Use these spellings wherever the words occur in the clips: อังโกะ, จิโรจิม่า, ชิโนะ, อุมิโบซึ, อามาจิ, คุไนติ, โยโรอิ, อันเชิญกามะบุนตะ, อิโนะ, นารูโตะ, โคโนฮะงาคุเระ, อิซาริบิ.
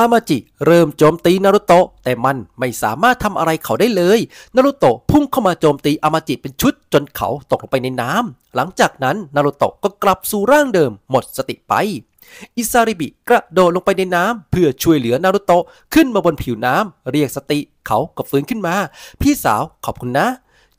อามาจิเริ่มโจมตีนารุโตะแต่มันไม่สามารถทำอะไรเขาได้เลยนารุโตะพุ่งเข้ามาโจมตีอามาจิเป็นชุดจนเขาตกลงไปในน้ำหลังจากนั้นนารุโตะก็กลับสู่ร่างเดิมหมดสติไปอิซาริบิกระโดดลงไปในน้ำเพื่อช่วยเหลือนารุโตะขึ้นมาบนผิวน้ำเรียกสติเขาก็ฟื้นขึ้นมาพี่สาวขอบคุณนะ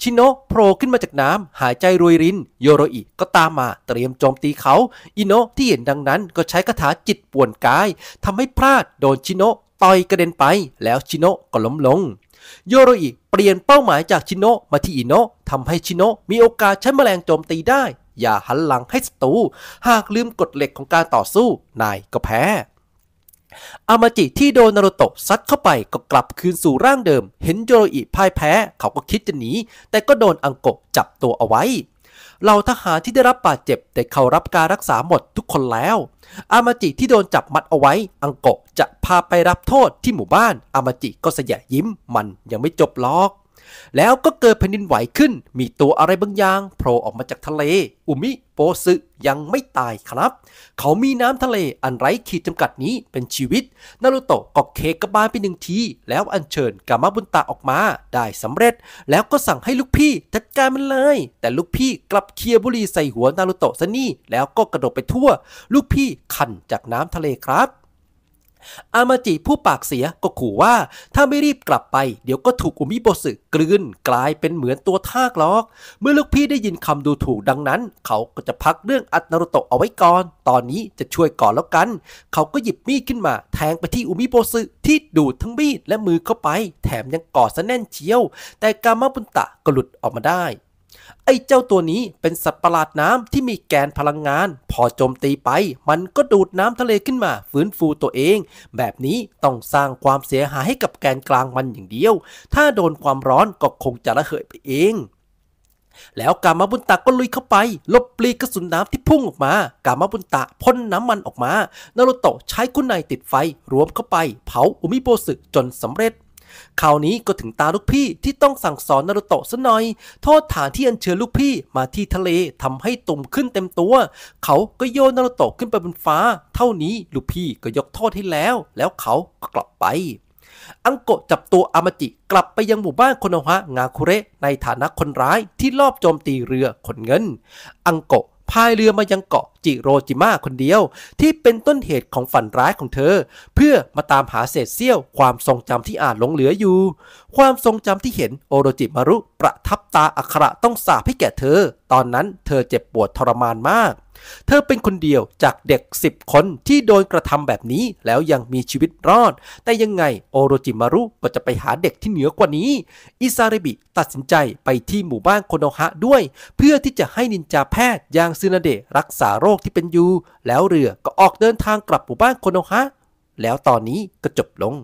ชิโนะโผล่ขึ้นมาจากน้ำหายใจรวยรินโยโรอิก็ตามมาเตรียมโจมตีเขาอิโนะที่เห็นดังนั้นก็ใช้คาถาจิตป่วนกายทำให้พลาดโดนชิโนะต่อยกระเด็นไปแล้วชิโนะก็ล้มลงโยโรอิเปลี่ยนเป้าหมายจากชิโนะมาที่อิโนะทำให้ชิโนะมีโอกาสใช้แมลงโจมตีได้อย่าหันหลังให้ศัตรูหากลืมกฎเหล็กของการต่อสู้นายก็แพ้อามาจิที่โดนนารุโตะซัดเข้าไปก็กลับคืนสู่ร่างเดิมเห็นโยโรอิพ่ายแพ้เขาก็คิดจะหนีแต่ก็โดนอังโกะจับตัวเอาไว้เหล่าทหารที่ได้รับบาดเจ็บแต่เขารับการรักษาหมดทุกคนแล้วอามาจิที่โดนจับมัดเอาไว้อังโกะจะพาไปรับโทษที่หมู่บ้านอามาจิก็เสยยิ้มมันยังไม่จบหรอกแล้วก็เกิดแผ่นดินไหวขึ้นมีตัวอะไรบางอย่างโผล่ออกมาจากทะเลอุมิโปซึยังไม่ตายครับเขามีน้ำทะเลอันไร้ขีดจำกัดนี้เป็นชีวิตนารุโตะก็เคกระบาลไปหนึ่งทีแล้วอัญเชิญกามะบุนตะออกมาได้สำเร็จแล้วก็สั่งให้ลูกพี่จัดการมันเลยแต่ลูกพี่กลับเคลียบุหรี่ใส่หัวนารุโตะซะนี่แล้วก็กระโดดไปทั่วลูกพี่ขันจากน้ำทะเลครับอามาจิผู้ปากเสียก็ขู่ว่าถ้าไม่รีบกลับไปเดี๋ยวก็ถูกอุมิโบสึกลืนกลายเป็นเหมือนตัวทากหรอกเมื่อลูกพี่ได้ยินคำดูถูกดังนั้นเขาก็จะพักเรื่องอัดนารุโตะเอาไว้ก่อนตอนนี้จะช่วยก่อนแล้วกันเขาก็หยิบมีดขึ้นมาแทงไปที่อุมิโบสึที่ดูดทั้งมีดและมือเข้าไปแถมยังกอดซะแน่นเชียวแต่กามะบุนตะก็หลุดออกมาได้ไอ้เจ้าตัวนี้เป็นสัตว์ประหลาดน้ำที่มีแกนพลังงานพอโจมตีไปมันก็ดูดน้ำทะเลขึ้นมาฟื้นฟูตัวเองแบบนี้ต้องสร้างความเสียหายให้กับแกนกลางมันอย่างเดียวถ้าโดนความร้อนก็คงจะระเหยไปเองแล้วกามะบุนตะก็ลุยเข้าไปลบปลีกระสุนน้ำที่พุ่งออกมากามะบุนตะพ่นน้ำมันออกมานารุโตะใช้กุนไนติดไฟรวมเข้าไปเผาอุมิโบสึจนสำเร็จคราวนี้ก็ถึงตาลูกพี่ที่ต้องสั่งสอนนารุโตะซะหน่อยโทษฐานที่อัญเชิญลูกพี่มาที่ทะเลทำให้ตุ่มขึ้นเต็มตัวเขาก็โยนนารุโตะขึ้นไปบนฟ้าเท่านี้ลูกพี่ก็ยกโทษให้แล้วแล้วเขาก็กลับไปอังโกะจับตัวอามาจิกลับไปยังหมู่บ้านโคโนฮะงาคุเระในฐานะคนร้ายที่ลอบโจมตีเรือขนเงินอังโกะพายเรือมายังเกาะจิโรจิมะคนเดียวที่เป็นต้นเหตุของฝันร้ายของเธอเพื่อมาตามหาเศษเสี้ยวความทรงจำที่อาจหลงเหลืออยู่ความทรงจำที่เห็นโอโรจิมารุประทับตาอักขระต้องสาปให้แก่เธอตอนนั้นเธอเจ็บปวดทรมานมากเธอเป็นคนเดียวจากเด็ก10คนที่โดนกระทำแบบนี้แล้วยังมีชีวิตรอดแต่ยังไงโอโรจิมารุก็จะไปหาเด็กที่เหนือกว่านี้อิซาริบิตัดสินใจไปที่หมู่บ้านโคโนฮะด้วยเพื่อที่จะให้นินจาแพทย์ยางซึนาเดะรักษาโรคที่เป็นอยู่แล้วเรือก็ออกเดินทางกลับหมู่บ้านโคโนฮะแล้วตอนนี้ก็จบลง